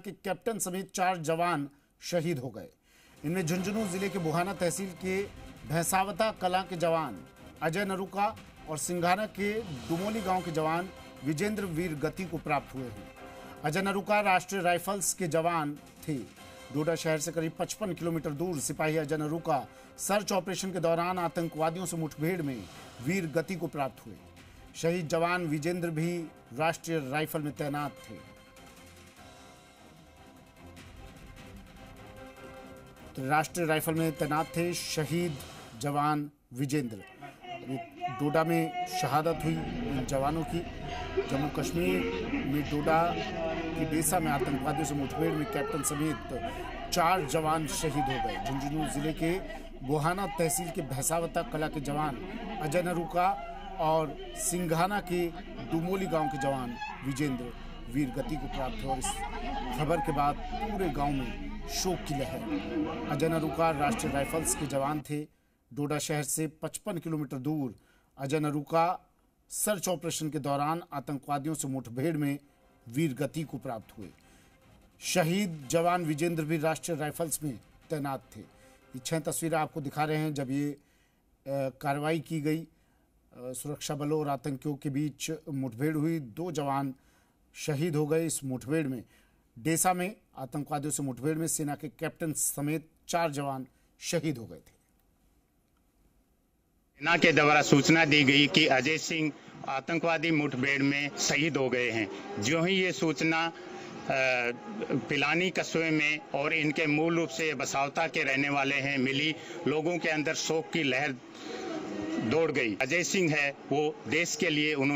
के कैप्टन समेत 4 जवान शहीद हो गए। इनमें झुंझुनू जिले के बोहाना तहसील के भैसावता कला के जवान अजय नरूका और सिंघाना के डुमोली गांव के जवान विजेंद्र वीर गति को प्राप्त हुए हैं। अजय नरूका राष्ट्रीय राइफल्स के जवान थे। डोडा शहर से करीब 55 किलोमीटर दूर सिपाही अजय नरूका सर्च ऑपरेशन के दौरान आतंकवादियों से मुठभेड़ में वीर गति को प्राप्त हुए। शहीद जवान विजेंद्र भी राष्ट्रीय राइफल में तैनात थे। तो राष्ट्रीय राइफल में तैनात थे शहीद जवान विजेंद्र। डोडा में शहादत हुई इन जवानों की। जम्मू कश्मीर में डोडा की डेसा में आतंकवादियों से मुठभेड़ में कैप्टन समेत 4 जवान शहीद हो गए। झुंझुनू जिले के बोहाना तहसील के भैसावता कला के जवान अजय नरूका और सिंघाना के डुमोली गांव के जवान विजेंद्र वीर गति को प्राप्त हुआ। इस खबर के बाद पूरे गांव में शोक की लहर। अजय नरूका राष्ट्रीय राइफल्स के जवान थे। डोडा शहर से 55 किलोमीटर दूर अजय नरूका सर्च ऑपरेशन के दौरान आतंकवादियों से मुठभेड़ में वीर गति को प्राप्त हुए। शहीद जवान विजेंद्र भी राष्ट्रीय राइफल्स में तैनात थे। ये 6 तस्वीरें आपको दिखा रहे हैं जब ये कार्रवाई की गई। सुरक्षा बलों और आतंकियों के बीच मुठभेड़ हुई। 2 जवान शहीद हो गए इस मुठभेड़ में। डेसा में आतंकवादियों से मुठभेड़ में सेना के कैप्टन समेत 4 जवान शहीद हो गए थे। सेना के द्वारा सूचना दी गई कि अजय सिंह आतंकवादी मुठभेड़ में शहीद हो गए हैं। जो ही ये सूचना पिलानी कस्बे में और इनके मूल रूप से बसावता के रहने वाले हैं मिली, लोगों के अंदर शोक की लहर दौड़ गई। अजय सिंह है वो देश के लिए उन्होंने